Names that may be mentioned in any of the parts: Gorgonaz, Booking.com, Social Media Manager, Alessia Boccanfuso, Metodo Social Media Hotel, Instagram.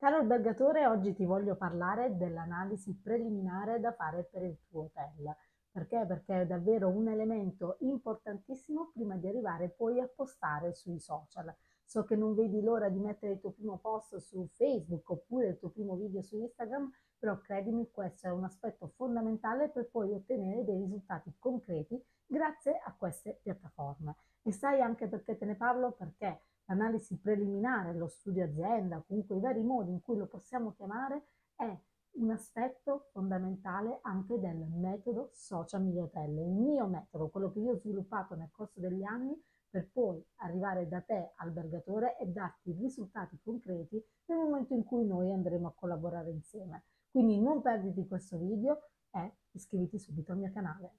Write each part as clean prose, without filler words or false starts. Caro albergatore, oggi ti voglio parlare dell'analisi preliminare da fare per il tuo hotel. Perché? Perché è davvero un elemento importantissimo prima di arrivare poi a postare sui social. So che non vedi l'ora di mettere il tuo primo post su Facebook oppure il tuo primo video su Instagram, però credimi, questo è un aspetto fondamentale per poi ottenere dei risultati concreti grazie a queste piattaforme. E sai anche perché te ne parlo? Perché l'analisi preliminare, lo studio azienda, comunque i vari modi in cui lo possiamo chiamare, è un aspetto fondamentale anche del metodo Social Media Hotel, il mio metodo, quello che io ho sviluppato nel corso degli anni per poi arrivare da te, albergatore, e darti risultati concreti nel momento in cui noi andremo a collaborare insieme. Quindi non perditi questo video e iscriviti subito al mio canale.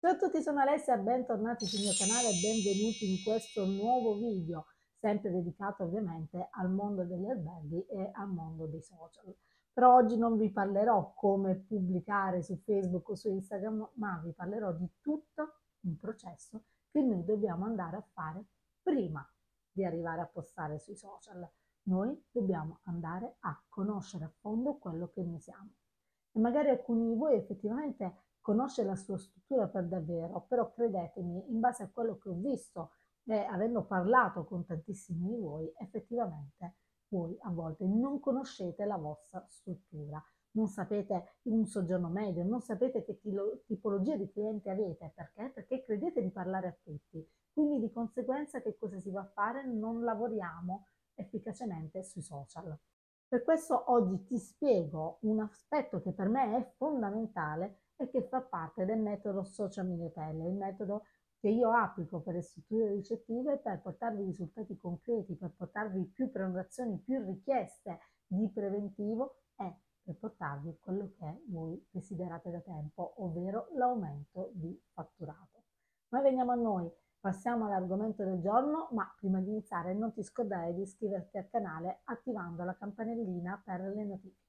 Ciao a tutti, sono Alessia, bentornati sul mio canale e benvenuti in questo nuovo video, sempre dedicato ovviamente al mondo degli alberghi e al mondo dei social. Però oggi non vi parlerò come pubblicare su Facebook o su Instagram, ma vi parlerò di tutto un processo che noi dobbiamo andare a fare prima di arrivare a postare sui social. Noi dobbiamo andare a conoscere a fondo quello che noi siamo. E magari alcuni di voi effettivamente conosce la sua struttura per davvero, però credetemi, in base a quello che ho visto e avendo parlato con tantissimi di voi, effettivamente voi a volte non conoscete la vostra struttura, non sapete un soggiorno medio, non sapete che tipologia di cliente avete, perché? Perché credete di parlare a tutti, quindi di conseguenza che cosa si va a fare? Non lavoriamo efficacemente sui social. Per questo oggi ti spiego un aspetto che per me è fondamentale e che fa parte del metodo Social Media Hotel, il metodo che io applico per le strutture ricettive per portarvi risultati concreti, per portarvi più prenotazioni, più richieste di preventivo e per portarvi quello che voi desiderate da tempo, ovvero l'aumento di fatturato. Ma veniamo a noi, passiamo all'argomento del giorno, ma prima di iniziare non ti scordare di iscriverti al canale attivando la campanellina per le notifiche.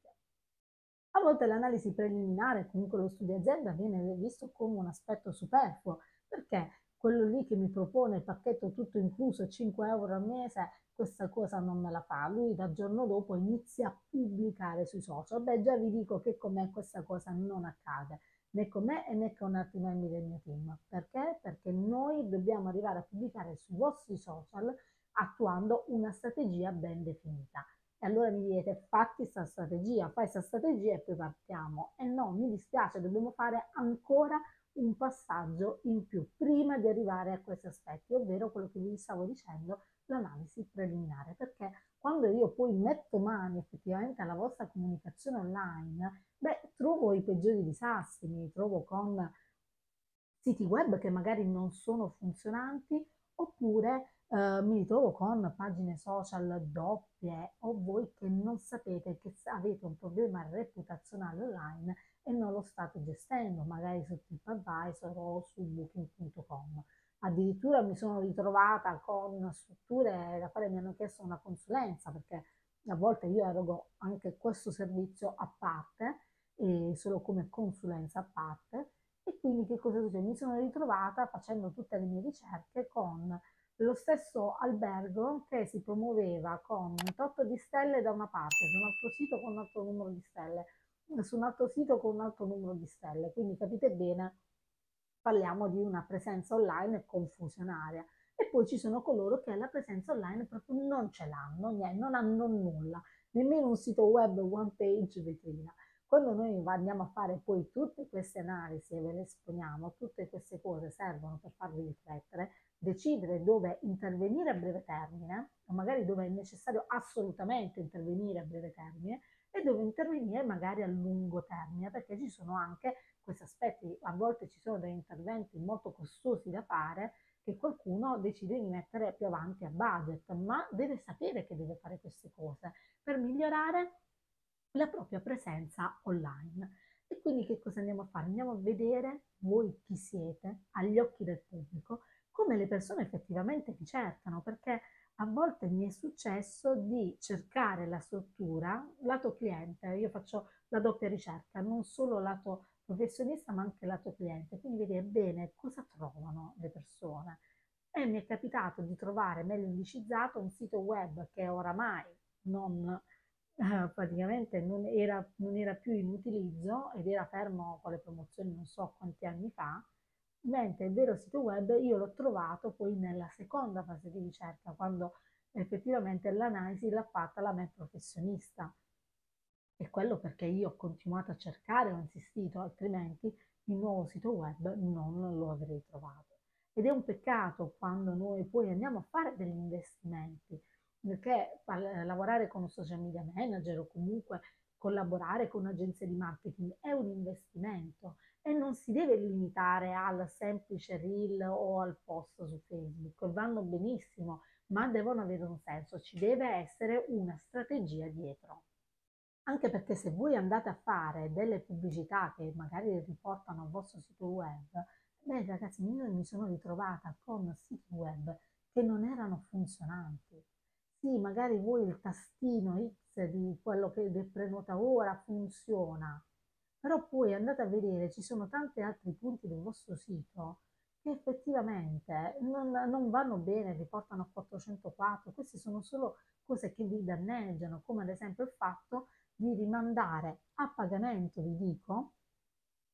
A volte l'analisi preliminare, comunque lo studio azienda, viene visto come un aspetto superfluo, perché quello lì che mi propone il pacchetto tutto incluso, 5 euro al mese, questa cosa non me la fa. Lui dal giorno dopo inizia a pubblicare sui social. Beh, già vi dico che con me questa cosa non accade, né con me e né con altri membri del mio team. Perché? Perché noi dobbiamo arrivare a pubblicare sui vostri social attuando una strategia ben definita. E allora mi direte, fai questa strategia e poi partiamo. E no, mi dispiace, dobbiamo fare ancora un passaggio in più prima di arrivare a questi aspetti, ovvero quello che vi stavo dicendo, l'analisi preliminare. Perché quando io poi metto mano effettivamente alla vostra comunicazione online, beh, trovo i peggiori disastri, mi trovo con siti web che magari non sono funzionanti, oppure mi ritrovo con pagine social doppie o voi che non sapete che avete un problema reputazionale online e non lo state gestendo, magari su TripAdvisor o su Booking.com. Addirittura mi sono ritrovata con strutture da fare, mi hanno chiesto una consulenza, perché a volte io erogo anche questo servizio a parte, e solo come consulenza a parte, e quindi che cosa succede? Mi sono ritrovata facendo tutte le mie ricerche con lo stesso albergo che si promuoveva con un tot di stelle da una parte, su un altro sito con un altro numero di stelle, su un altro sito con un altro numero di stelle. Quindi capite bene, parliamo di una presenza online confusionaria. E poi ci sono coloro che la presenza online proprio non ce l'hanno, non hanno nulla, nemmeno un sito web one page vetrina. Quando noi andiamo a fare poi tutte queste analisi e ve le esponiamo, tutte queste cose servono per farvi riflettere, decidere dove intervenire a breve termine, o magari dove è necessario assolutamente intervenire a breve termine, e dove intervenire magari a lungo termine, perché ci sono anche questi aspetti, a volte ci sono degli interventi molto costosi da fare che qualcuno decide di mettere più avanti a budget, ma deve sapere che deve fare queste cose per migliorare la propria presenza online. E quindi che cosa andiamo a fare? Andiamo a vedere voi chi siete agli occhi del pubblico, come le persone effettivamente vi cercano, perché a volte mi è successo di cercare la struttura lato cliente. Io faccio la doppia ricerca, non solo lato professionista ma anche lato cliente, quindi vedere bene cosa trovano le persone. E mi è capitato di trovare nell'indicizzato un sito web che oramai non era più in utilizzo ed era fermo con le promozioni non so quanti anni fa, mentre il vero sito web io l'ho trovato poi nella seconda fase di ricerca, quando effettivamente l'analisi l'ha fatta la mia professionista. E quello perché io ho continuato a cercare, ho insistito, altrimenti il nuovo sito web non lo avrei trovato. Ed è un peccato quando noi poi andiamo a fare degli investimenti, perché lavorare con un social media manager o comunque collaborare con un'agenzia di marketing è un investimento e non si deve limitare al semplice reel o al post su Facebook, vanno benissimo, ma devono avere un senso, ci deve essere una strategia dietro. Anche perché se voi andate a fare delle pubblicità che magari riportano al vostro sito web, beh ragazzi, io mi sono ritrovata con siti web che non erano funzionanti. Sì, magari voi il tastino X di quello che prenota ora funziona, però poi andate a vedere, ci sono tanti altri punti del vostro sito che effettivamente non vanno bene, riportano a 404, queste sono solo cose che vi danneggiano, come ad esempio il fatto di rimandare a pagamento, vi dico,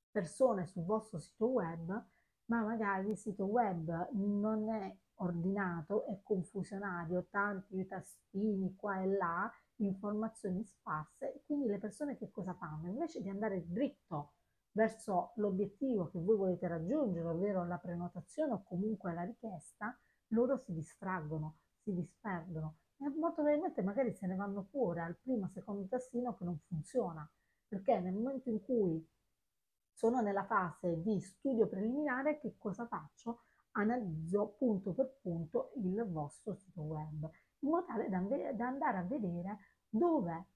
persone sul vostro sito web, ma magari il sito web non è ordinato, è confusionario, tanti tastini qua e là, informazioni sparse, e quindi le persone che cosa fanno? Invece di andare dritto verso l'obiettivo che voi volete raggiungere, ovvero la prenotazione o comunque la richiesta, loro si distraggono, si disperdono e molto probabilmente magari se ne vanno pure al primo o secondo tastino che non funziona, perché nel momento in cui sono nella fase di studio preliminare, che cosa faccio? Analizzo punto per punto il vostro sito web, in modo tale da andare a vedere dove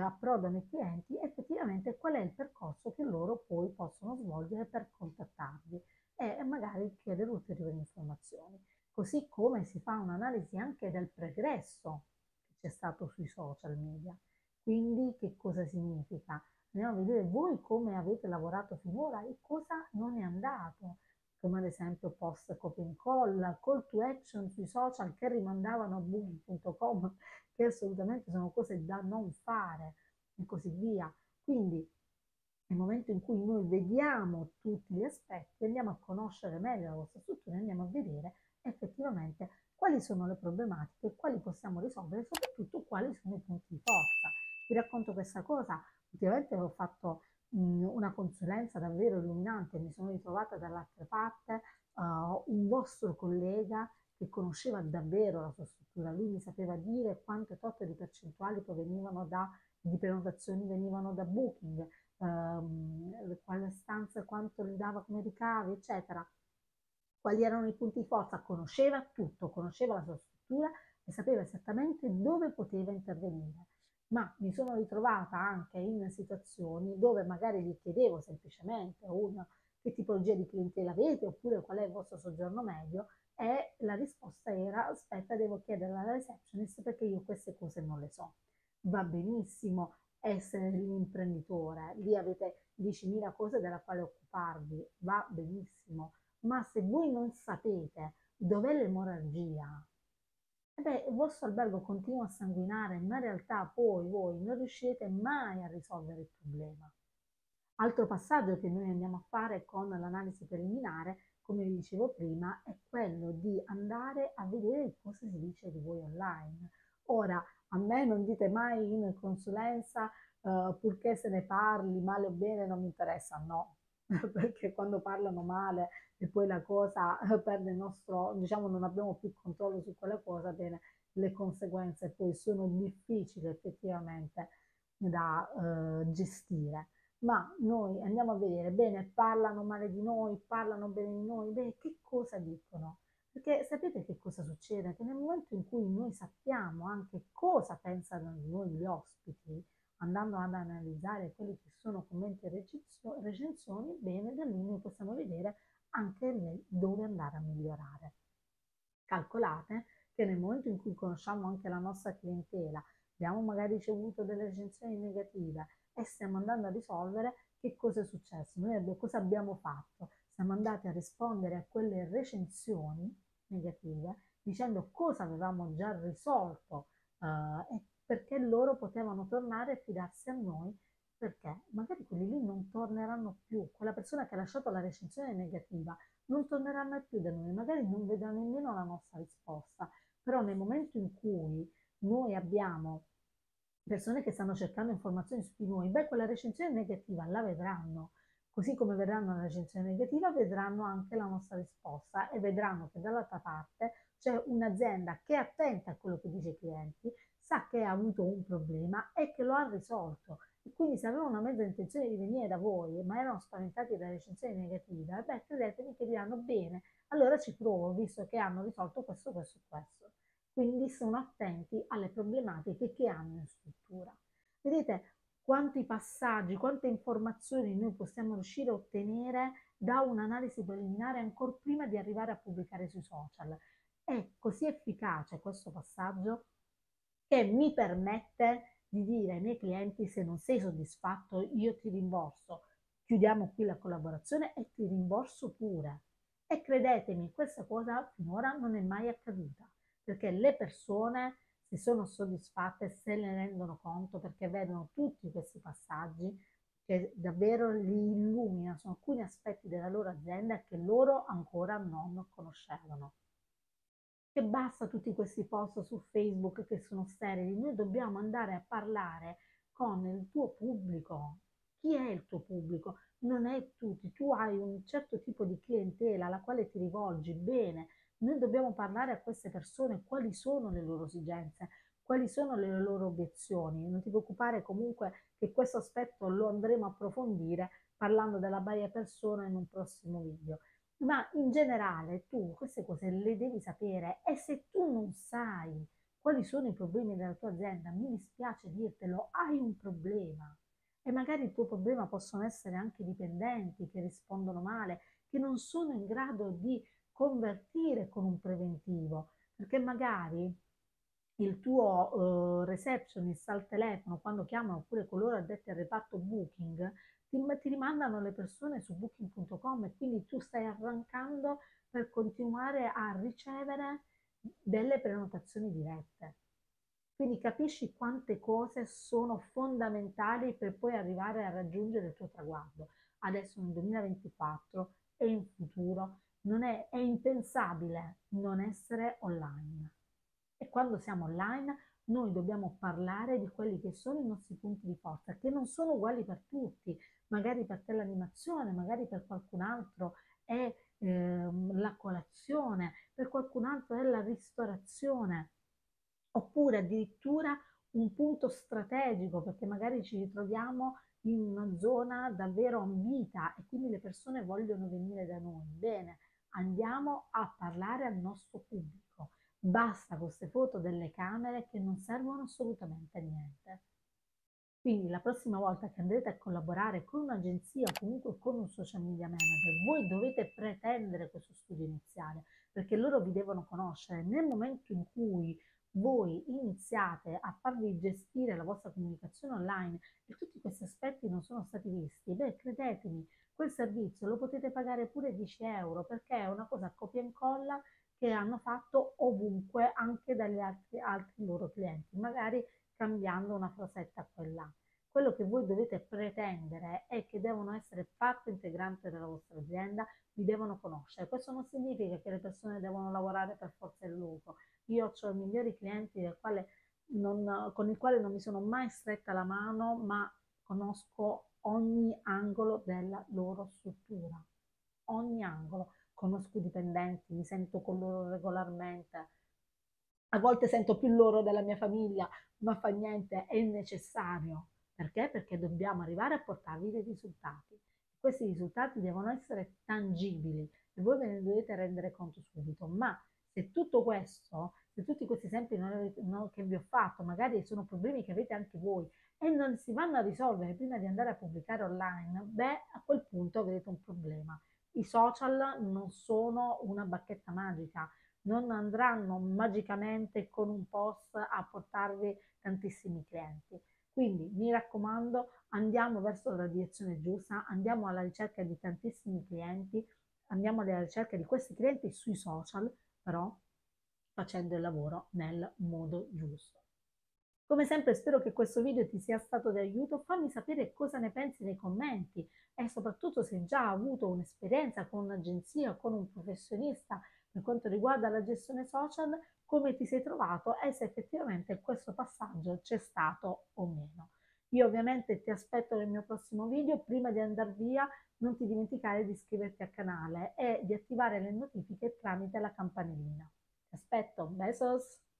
approdano i clienti e effettivamente qual è il percorso che loro poi possono svolgere per contattarvi e magari chiedere ulteriori informazioni. Così come si fa un'analisi anche del pregresso che c'è stato sui social media. Quindi che cosa significa? Andiamo a vedere voi come avete lavorato finora e cosa non è andato, come ad esempio post copy and call, call to action sui social che rimandavano a Booking.com, che assolutamente sono cose da non fare e così via. Quindi nel momento in cui noi vediamo tutti gli aspetti, andiamo a conoscere meglio la vostra struttura e andiamo a vedere effettivamente quali sono le problematiche, quali possiamo risolvere e soprattutto quali sono i punti di forza. Vi racconto questa cosa, ultimamente ho fatto una consulenza davvero illuminante, mi sono ritrovata dall'altra parte un vostro collega che conosceva davvero la sua struttura, lui mi sapeva dire quante tot di percentuali provenivano di prenotazioni venivano da Booking, quale stanza quanto gli dava come ricavi, eccetera, quali erano i punti di forza, conosceva tutto, conosceva la sua struttura e sapeva esattamente dove poteva intervenire. Ma mi sono ritrovata anche in situazioni dove magari gli chiedevo semplicemente che tipologia di clientela avete oppure qual è il vostro soggiorno medio e la risposta era: aspetta, devo chiedere alla receptionist perché io queste cose non le so. Va benissimo essere l'imprenditore, lì avete 10.000 cose della quale occuparvi, va benissimo, ma se voi non sapete dov'è l'emorragia, beh, il vostro albergo continua a sanguinare, ma in realtà poi voi non riuscirete mai a risolvere il problema. Altro passaggio che noi andiamo a fare con l'analisi preliminare, come vi dicevo prima, è quello di andare a vedere cosa si dice di voi online. Ora, a me non dite mai in consulenza purché se ne parli male o bene non mi interessa, no, perché quando parlano male e poi la cosa perde il nostro, diciamo non abbiamo più controllo su quella cosa, bene, le conseguenze poi sono difficili effettivamente da gestire. Ma noi andiamo a vedere, bene, parlano male di noi, parlano bene di noi, beh, che cosa dicono? Perché sapete che cosa succede? Che nel momento in cui noi sappiamo anche cosa pensano di noi gli ospiti, andando ad analizzare quelli che sono commenti e recensioni, bene, da lì noi possiamo vedere anche dove andare a migliorare. Calcolate che che nel momento in cui conosciamo anche la nostra clientela, abbiamo magari ricevuto delle recensioni negative e stiamo andando a risolvere, che cosa è successo? Noi cosa abbiamo fatto? Siamo andati a rispondere a quelle recensioni negative dicendo cosa avevamo già risolto e perché loro potevano tornare e fidarsi a noi, perché magari quelli lì non torneranno più, quella persona che ha lasciato la recensione negativa non tornerà mai più da noi, magari non vedrà nemmeno la nostra risposta, però nel momento in cui noi abbiamo persone che stanno cercando informazioni su di noi, beh, quella recensione negativa la vedranno, così come vedranno la recensione negativa vedranno anche la nostra risposta e vedranno che dall'altra parte c'è un'azienda che è attenta a quello che dice i clienti, sa che ha avuto un problema e che lo ha risolto, e quindi se avevano una mezza intenzione di venire da voi ma erano spaventati dalle recensioni negative, beh, credetemi che diranno bene, allora ci provo visto che hanno risolto questo, questo e questo. Quindi sono attenti alle problematiche che hanno in struttura. Vedete quanti passaggi, quante informazioni noi possiamo riuscire a ottenere da un'analisi preliminare ancora prima di arrivare a pubblicare sui social. È così efficace questo passaggio che mi permette di dire ai miei clienti: se non sei soddisfatto io ti rimborso, chiudiamo qui la collaborazione e ti rimborso pure. E credetemi, questa cosa finora non è mai accaduta, perché le persone, se sono soddisfatte, se ne rendono conto, perché vedono tutti questi passaggi che davvero li illuminano su alcuni aspetti della loro azienda che loro ancora non conoscevano. Che basta tutti questi post su Facebook che sono sterili, noi dobbiamo andare a parlare con il tuo pubblico. Chi è il tuo pubblico? Non è tutti, tu hai un certo tipo di clientela alla quale ti rivolgi, bene. Noi dobbiamo parlare a queste persone quali sono le loro esigenze, quali sono le loro obiezioni. Non ti preoccupare comunque che questo aspetto lo andremo a approfondire parlando della buyer persona in un prossimo video. Ma in generale tu queste cose le devi sapere, e se tu non sai quali sono i problemi della tua azienda, mi dispiace dirtelo, hai un problema. E magari il tuo problema possono essere anche dipendenti che rispondono male, che non sono in grado di convertire con un preventivo, perché magari il tuo receptionist al telefono, quando chiamano, oppure coloro addetti al reparto Booking, ti rimandano le persone su Booking.com, e quindi tu stai arrancando per continuare a ricevere delle prenotazioni dirette. Quindi capisci quante cose sono fondamentali per poi arrivare a raggiungere il tuo traguardo. Adesso nel 2024 e in futuro è impensabile non essere online, e quando siamo online noi dobbiamo parlare di quelli che sono i nostri punti di forza, che non sono uguali per tutti. Magari per te l'animazione, magari per qualcun altro è la colazione, per qualcun altro è la ristorazione, oppure addirittura un punto strategico, perché magari ci ritroviamo in una zona davvero ambita e quindi le persone vogliono venire da noi. Bene, andiamo a parlare al nostro pubblico. Basta queste foto delle camere che non servono assolutamente a niente. Quindi la prossima volta che andrete a collaborare con un'agenzia o comunque con un social media manager, voi dovete pretendere questo studio iniziale, perché loro vi devono conoscere. Nel momento in cui voi iniziate a farvi gestire la vostra comunicazione online e tutti questi aspetti non sono stati visti, beh, credetemi, quel servizio lo potete pagare pure 10 euro, perché è una cosa copia e incolla che hanno fatto ovunque, anche dagli altri loro clienti, magari cambiando una frasetta qua e là. Quello che voi dovete pretendere è che devono essere parte integrante della vostra azienda, vi devono conoscere. Questo non significa che le persone devono lavorare per forza il lupo. Io ho i migliori clienti con il quale non mi sono mai stretta la mano, ma conosco ogni angolo della loro struttura, ogni angolo. Conosco i dipendenti, mi sento con loro regolarmente, a volte sento più loro della mia famiglia, ma fa niente, è necessario. Perché? Perché dobbiamo arrivare a portarvi dei risultati. Questi risultati devono essere tangibili e voi ve ne dovete rendere conto subito. Ma se tutto questo, se tutti questi esempi che vi ho fatto, magari sono problemi che avete anche voi e non si vanno a risolvere prima di andare a pubblicare online, beh, a quel punto avrete un problema. I social non sono una bacchetta magica, non andranno magicamente con un post a portarvi tantissimi clienti. Quindi mi raccomando, andiamo verso la direzione giusta, andiamo alla ricerca di tantissimi clienti, andiamo alla ricerca di questi clienti sui social, però facendo il lavoro nel modo giusto. Come sempre spero che questo video ti sia stato d'aiuto, fammi sapere cosa ne pensi nei commenti e soprattutto se già hai avuto un'esperienza con un'agenzia o con un professionista per quanto riguarda la gestione social, come ti sei trovato e se effettivamente questo passaggio c'è stato o meno. Io ovviamente ti aspetto nel mio prossimo video, prima di andare via non ti dimenticare di iscriverti al canale e di attivare le notifiche tramite la campanellina. Ti aspetto, besos!